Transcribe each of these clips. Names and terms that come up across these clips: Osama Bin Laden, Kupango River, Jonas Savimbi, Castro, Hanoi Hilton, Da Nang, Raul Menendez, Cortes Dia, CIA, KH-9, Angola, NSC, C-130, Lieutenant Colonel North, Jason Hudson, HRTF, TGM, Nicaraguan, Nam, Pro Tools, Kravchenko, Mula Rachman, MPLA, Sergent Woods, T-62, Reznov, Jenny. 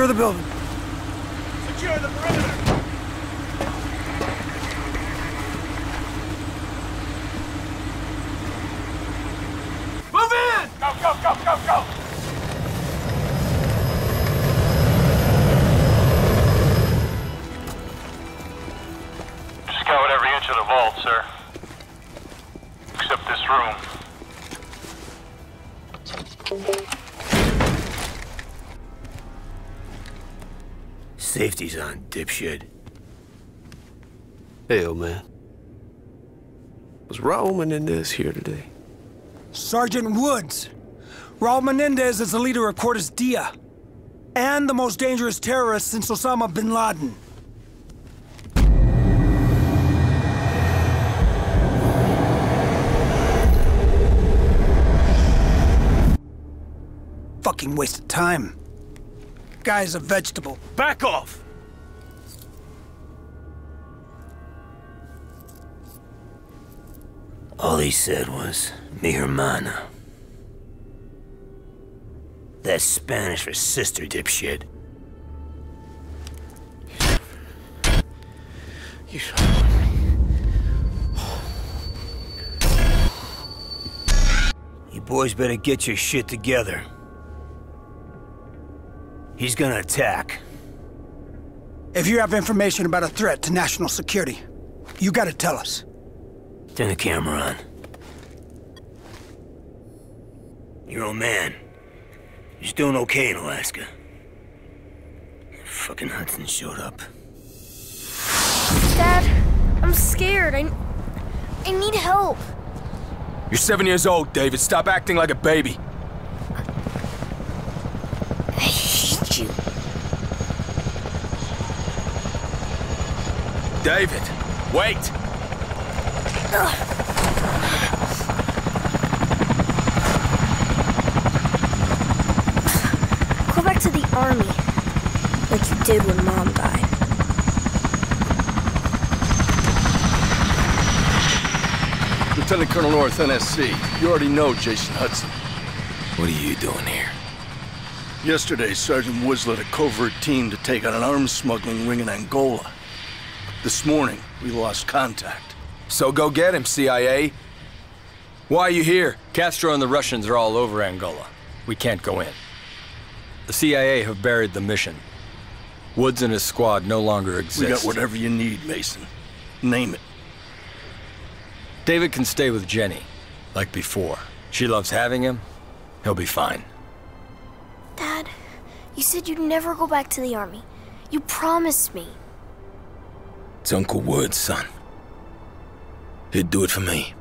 Secure the building. Secure the perimeter. Move in! Go, go, go, go, go! Scout every inch of the vault, sir. Except this room. Safety's on, dipshit. Hey, old man. Was Raul Menendez here today? Sergeant Woods! Raul Menendez is the leader of Cortes Dia, and the most dangerous terrorist since Osama Bin Laden. Fucking waste of time. Guy's a vegetable. Back off! All he said was, mi hermana. That's Spanish for sister, dipshit. You boys better get your shit together. He's gonna attack. If you have information about a threat to national security, you gotta tell us. Turn the camera on. Your old man. He's doing okay in Alaska. Fucking Hudson showed up. Dad, I'm scared. I need help. You're 7 years old, David. Stop acting like a baby. David, wait! Go back to the army, like you did when Mom died. Lieutenant Colonel North, NSC. You already know Jason Hudson. What are you doing here? Yesterday, Sergeant Woods led a covert team to take on an arms smuggling ring in Angola. This morning, we lost contact. So go get him, CIA. Why are you here? Castro and the Russians are all over Angola. We can't go in. The CIA have buried the mission. Woods and his squad no longer exist. We got whatever you need, Mason. Name it. David can stay with Jenny, like before. She loves having him. He'll be fine. Dad, you said you'd never go back to the army. You promised me. It's Uncle Wood's son. He'd do it for me.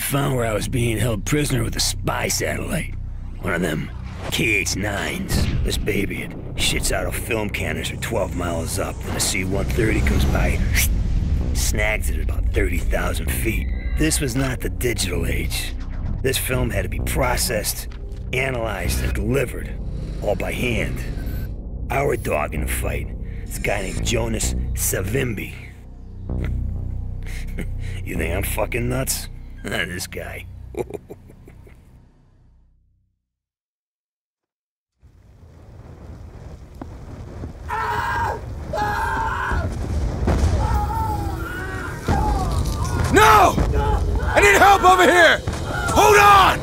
Found where I was being held prisoner with a spy satellite. One of them KH-9s. This baby, it shits out of film cannons at 12 miles up. When a C-130 comes by, snags it at about 30,000 feet. This was not the digital age. This film had to be processed, analyzed, and delivered, all by hand. Our dog in the fight, this guy named Jonas Savimbi. You think I'm fucking nuts? This guy. I need help over here! Hold on!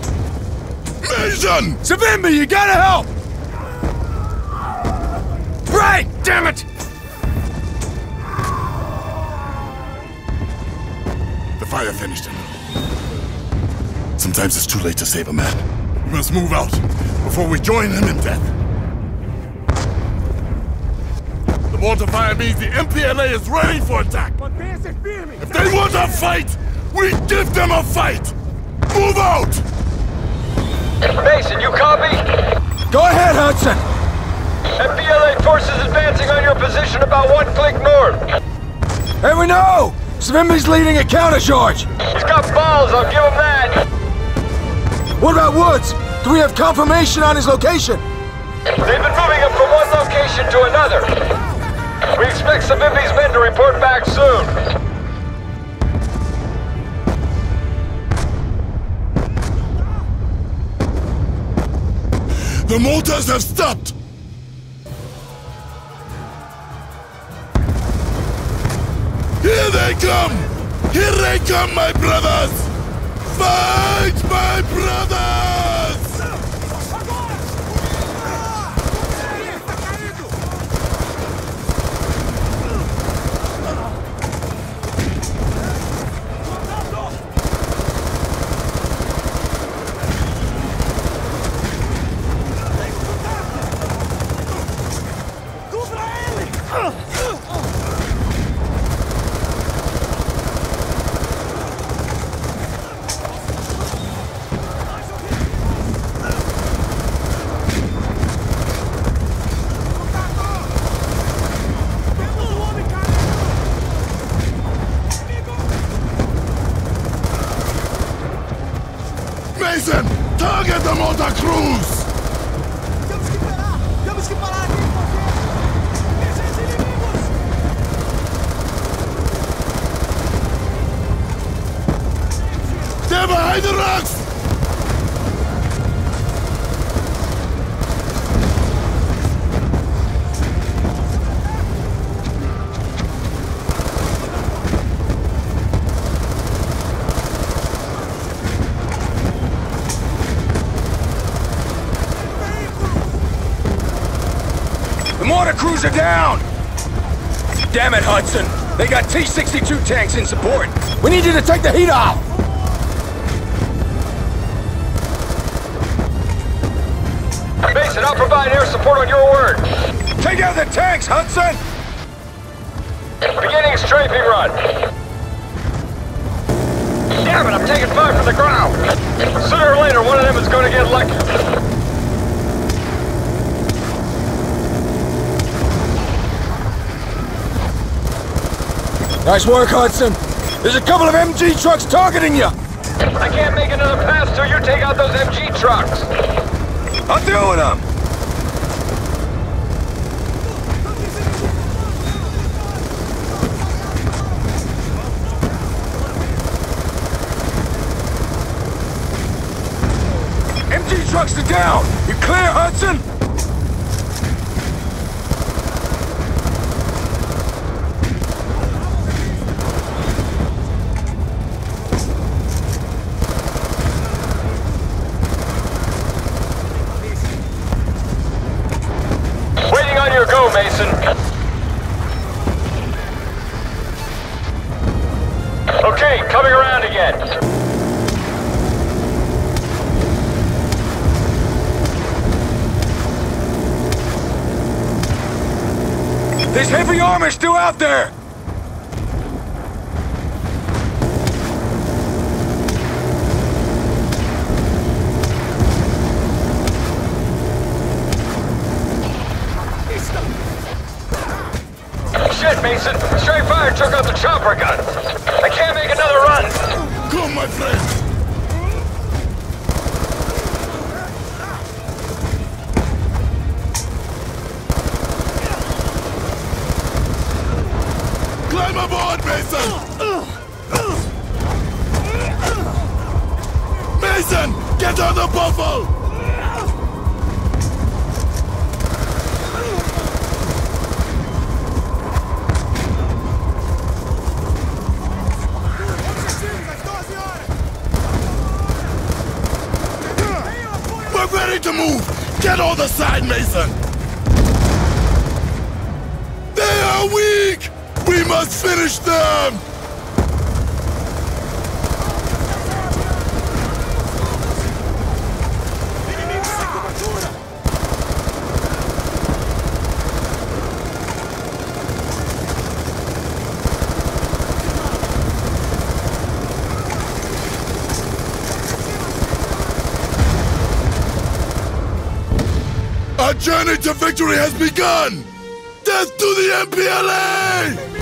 Mason! Savimbi, you gotta help! Right! Damn it! The fire finished him. Sometimes it's too late to save a man. We must move out before we join him in death. The mortar fire means the MPLA is ready for attack. If they want a fight, we give them a fight! Move out! Mason, you copy? Go ahead, Hudson! MPLA forces advancing on your position about 1 click north. Hey, we know! Savimbi's leading a countercharge! He's got balls, I'll give him that! What about Woods? Do we have confirmation on his location? They've been moving him from one location to another. We expect Savimbi's men to report back soon. The mortars have stopped! Here they come! Here they come, my brothers! Fight, my brothers! Cruiser down! Damn it, Hudson! They got T-62 tanks in support! We need you to take the heat off! Mason, I'll provide air support on your word! Take out the tanks, Hudson! Beginning strafing run! Damn it, I'm taking fire from the ground! Sooner or later, one of them is gonna get lucky! Nice work, Hudson. There's a couple of MG trucks targeting you. I can't make another pass till you take out those MG trucks. I'm doing them. MG trucks are down. You clear, Hudson? Mason. Okay, coming around again. There's heavy armor still out there! Mason, straight fire took out the chopper gun. I can't make another run. Go, my friend. Climb aboard, Mason. Mason, get on the buffalo. to move! Get on the side, Mason! They are weak! We must finish them! Our journey to victory has begun! Death to the MPLA!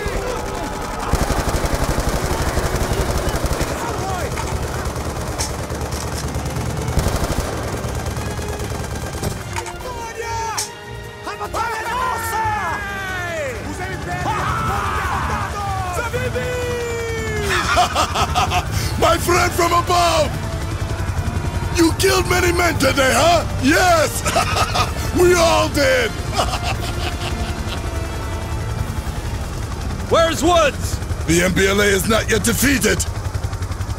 My friend from above! You killed many men today, huh? Yes! We all did! Where's Woods? The MPLA is not yet defeated!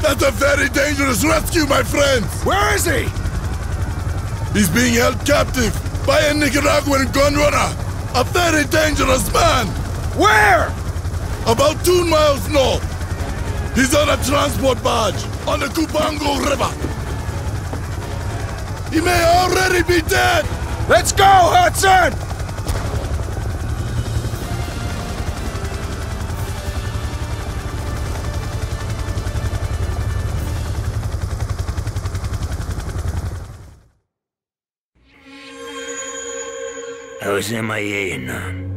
That's a very dangerous rescue, my friends! Where is he? He's being held captive by a Nicaraguan gunrunner! A very dangerous man! Where? About 2 miles north. He's on a transport barge on the Kupango River. He may already be dead! Let's go, Hudson! I was MIA in Nam.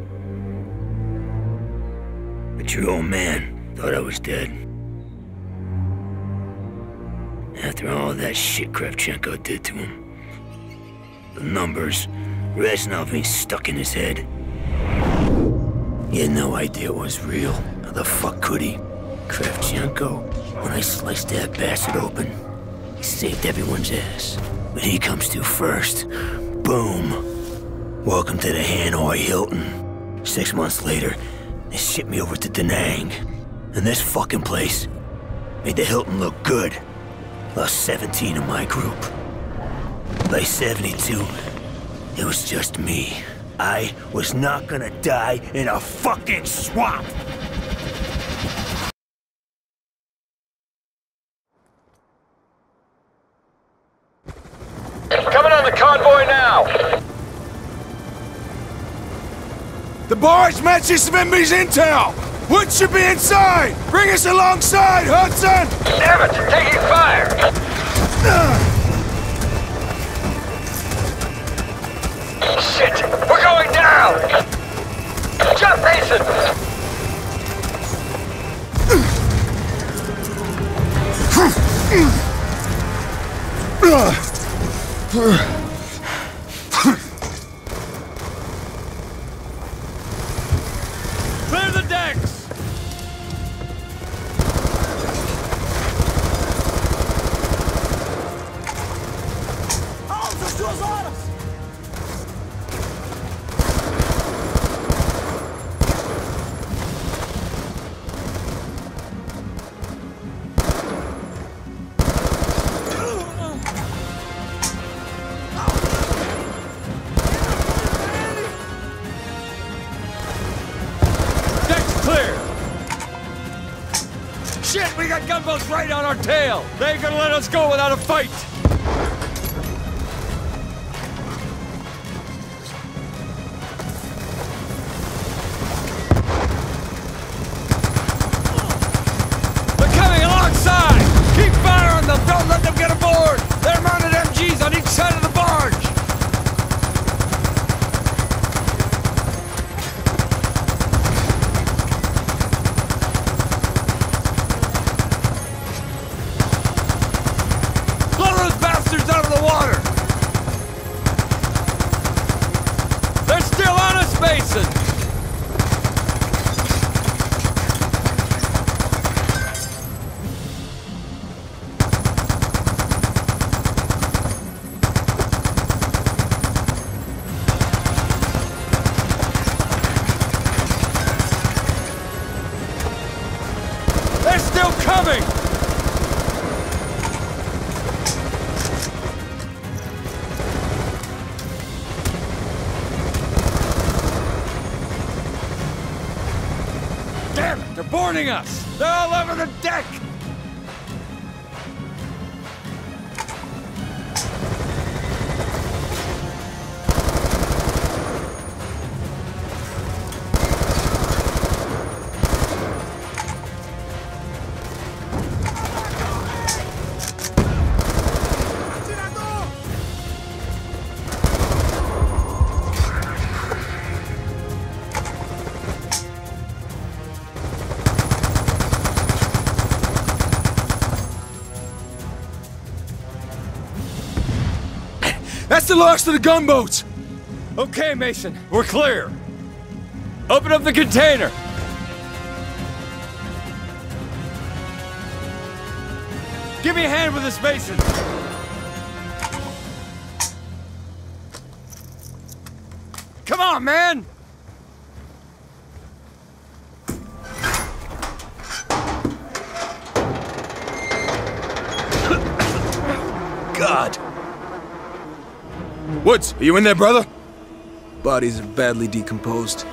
But your old man thought I was dead. After all that shit Kravchenko did to him. The numbers, Reznov ain't stuck in his head. He had no idea it was real. How the fuck could he? Kravchenko, when I sliced that bastard open, he saved everyone's ass. But he comes to first. Boom. Welcome to the Hanoi Hilton. 6 months later, they shipped me over to Da Nang. And this fucking place made the Hilton look good. Lost 17 of my group. By 72, it was just me. I was not gonna die in a fucking swamp! Coming on the convoy now! The barge matches Savimbi's intel! Wood should be inside! Bring us alongside, Hudson! Damn it! Taking fire! Shit! We're going down! Jump, Mason! Clear the decks! Gunboats right on our tail! They ain't gonna let us go without a fight! They're coming alongside! Keep fire on them! Don't let them get aboard! They're mounted MGs on each side of the barge! warning us! They're all over the deck! The last of the gunboats! Okay, Mason, we're clear. Open up the container! Give me a hand with this, Mason! Come on, man! God! Woods, are you in there, brother? Bodies are badly decomposed.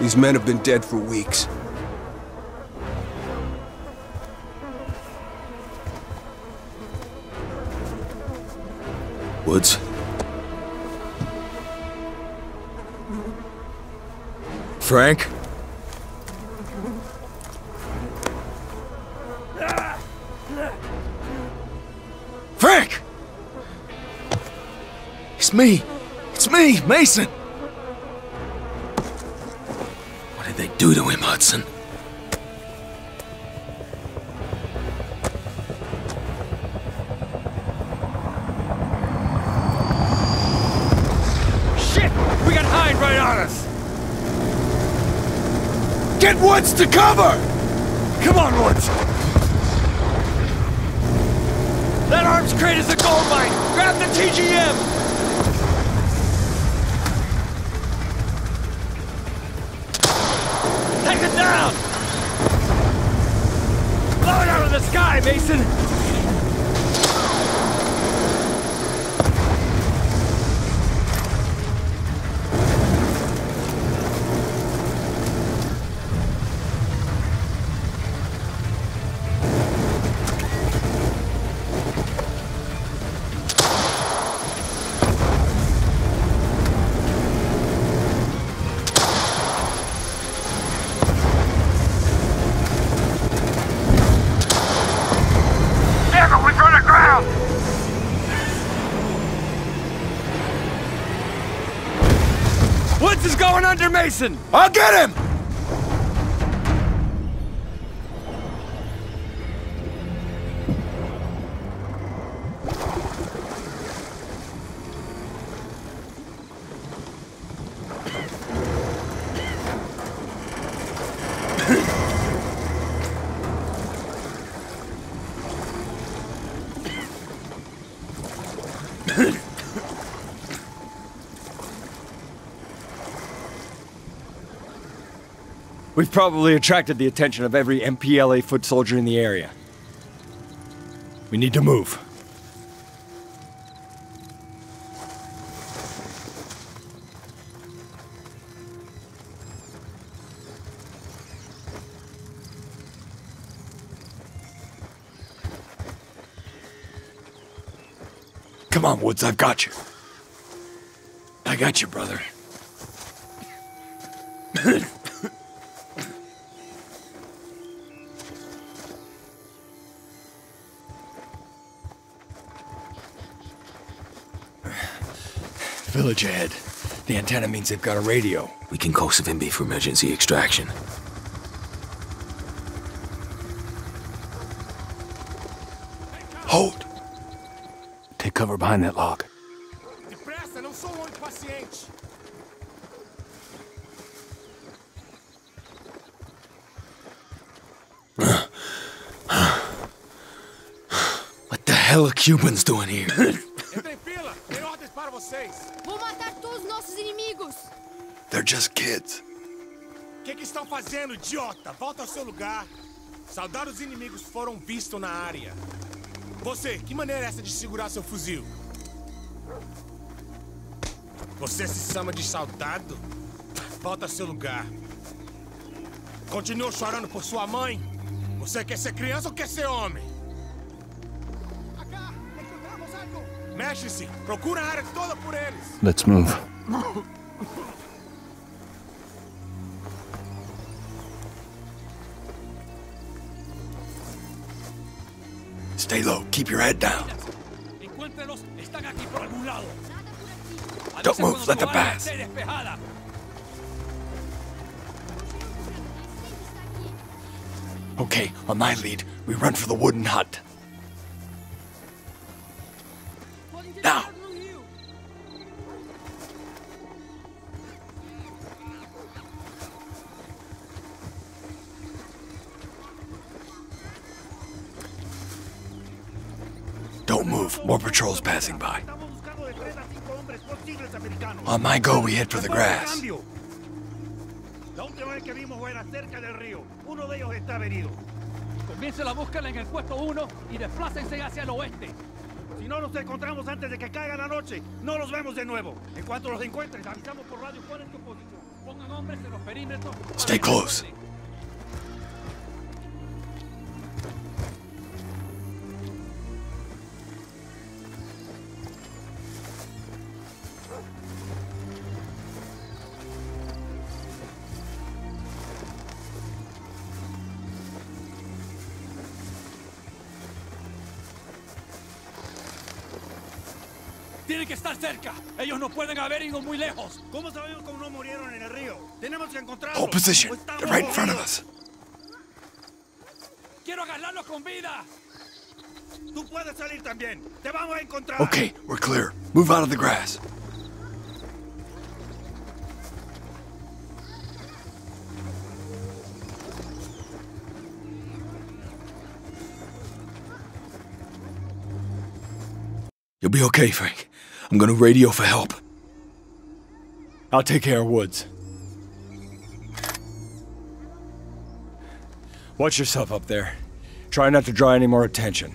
These men have been dead for weeks. Woods? Frank? Frank! It's me, Mason! What did they do to him, Hudson? Shit! We got Hyde right on us! Get Woods to cover! Come on, Woods! That arms crate is a gold mine! Grab the TGM! Down! Blow it out of the sky, Mason! Mason! I'll get him! We've probably attracted the attention of every MPLA foot soldier in the area. We need to move. Come on, Woods, I've got you. I got you, brother. Village ahead. The antenna means they've got a radio. We can call Savimbi for emergency extraction. Hold! Take cover behind that log. What the hell are Cubans doing here? They're just kids. Que estão fazendo, idiota? Volta ao seu lugar. Soldados inimigos foram vistos na área. Você, que maneira é essa de segurar seu fuzil? Você se chama de soldado? Volta ao seu lugar. Continuou chorando por sua mãe? Você quer ser criança ou quer ser homem? Mexe-se! Procura a área toda por eles! Let's move. Stay low. Keep your head down. Don't move. Let them pass. Okay, on my lead, we run for the wooden hut. Now! Don't move. More patrols passing by. On my go, we head for the grass. Stay close. Tienen que estar cerca. Ellos no pueden haber ido muy lejos. ¿Cómo sabemos cómo no murieron en el río? Tenemos que encontrarlos. Hold position. They're right in front of us. Quiero agarrarlos con vida. Tú puedes salir también. Te vamos a encontrar. Okay, we're clear. Move out of the grass. You'll be okay, Frank. I'm gonna radio for help. I'll take care of Woods. Watch yourself up there. Try not to draw any more attention.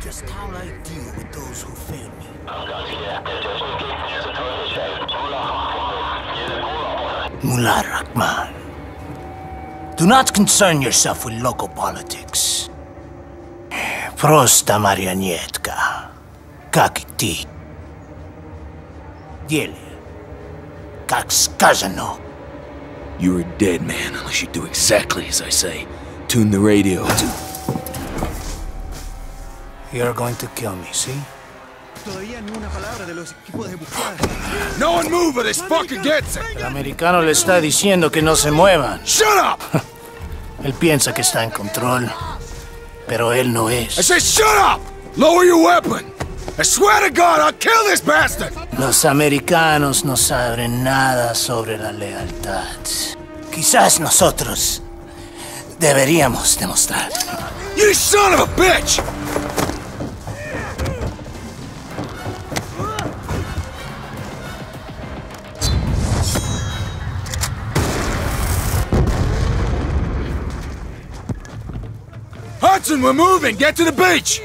Just how I deal with those who fail me. Mula Rachman. Do not concern yourself with local politics. Prosta marionetka. Как и ты. Делай, как сказано. You're a dead man unless you do exactly as I say. Tune the radio to... You're going to kill me, see? No one move or this fucker gets it! El americano le está diciendo que no se muevan. Shut up! Él piensa que está en control, pero él no es. I said shut up! Lower your weapon! I swear to God, I'll kill this bastard! Los americanos no saben nada sobre la lealtad. Quizás nosotros deberíamos demostrar. You son of a bitch! Hudson, we're moving! Get to the beach!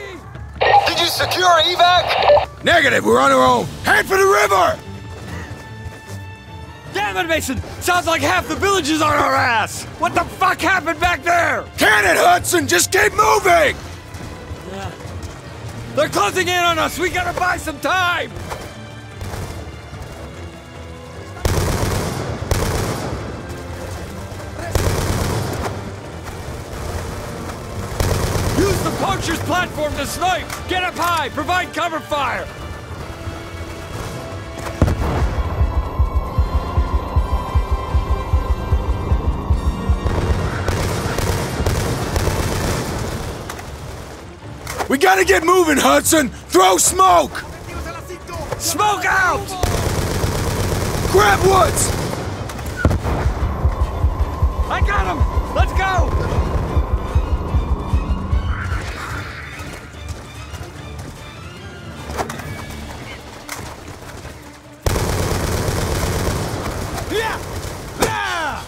Did you secure evac? Negative, we're on our own. Head for the river! Damn it, Mason! Sounds like half the village is on our ass! What the fuck happened back there? Cannon, Hudson! Just keep moving! Yeah. They're closing in on us! We gotta buy some time! Structures platform to snipe! Get up high! Provide cover fire! We gotta get moving, Hudson! Throw smoke! Smoke out! Grab Woods! I got him! Let's go! Yeah! Yeah!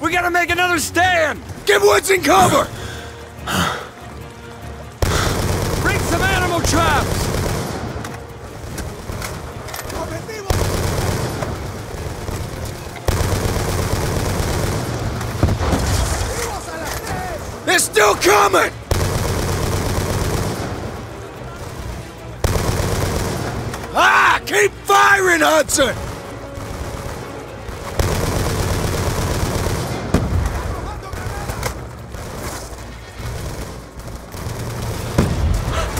We gotta make another stand! Give Woods in cover! Bring some animal traps! They're still coming! Ah! Keep firing, Hudson!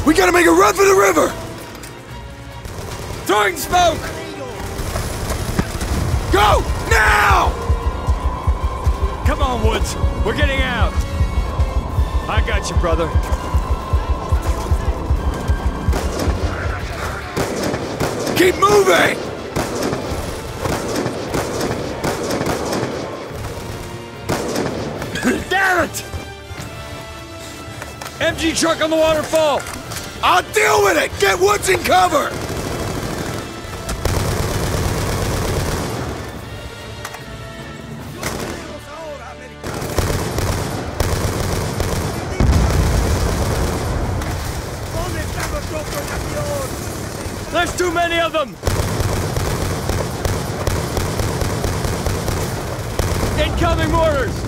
We gotta make a run for the river! Throwing smoke! Go! Now! Come on, Woods. We're getting out. I got you, brother. Keep moving! Damn it! MG truck on the waterfall! I'll deal with it! Get Woods in cover! There's too many of them! Incoming mortars!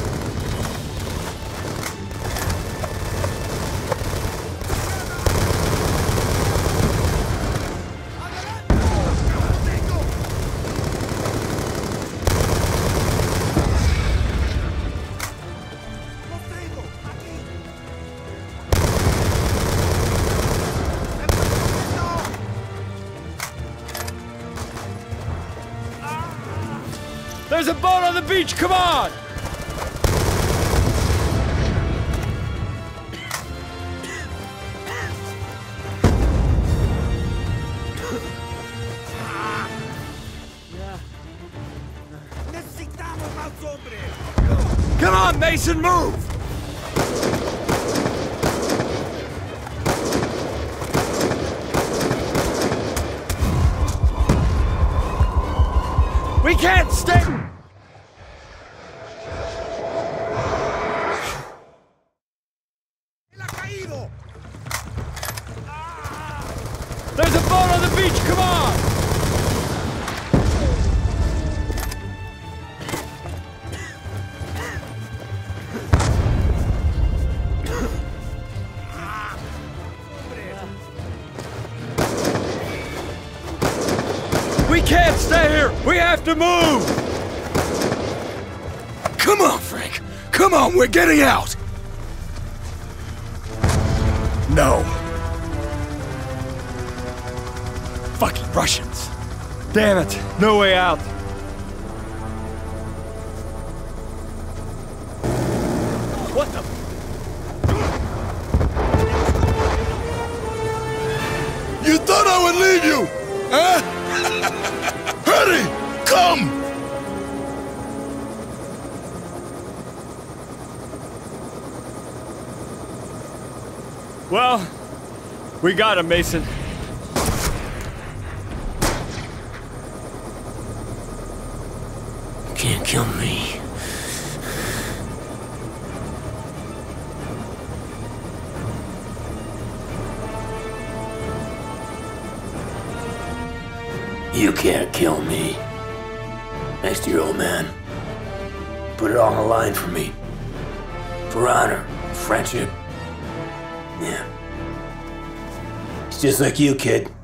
There's a boat on the beach, come on! Come on, Mason, move! We can't stay! There's a boat on the beach, come on! We can't stay here! We have to move! Come on, Frank! Come on, we're getting out! No. Fucking Russians. Damn it, no way out. What the? You thought I would leave you, huh? Hurry, come! Well, we got him, Mason. Can't kill me. You can't kill me. Next to your old man. Put it all on the line for me. For honor, friendship. Yeah. It's just like you, kid.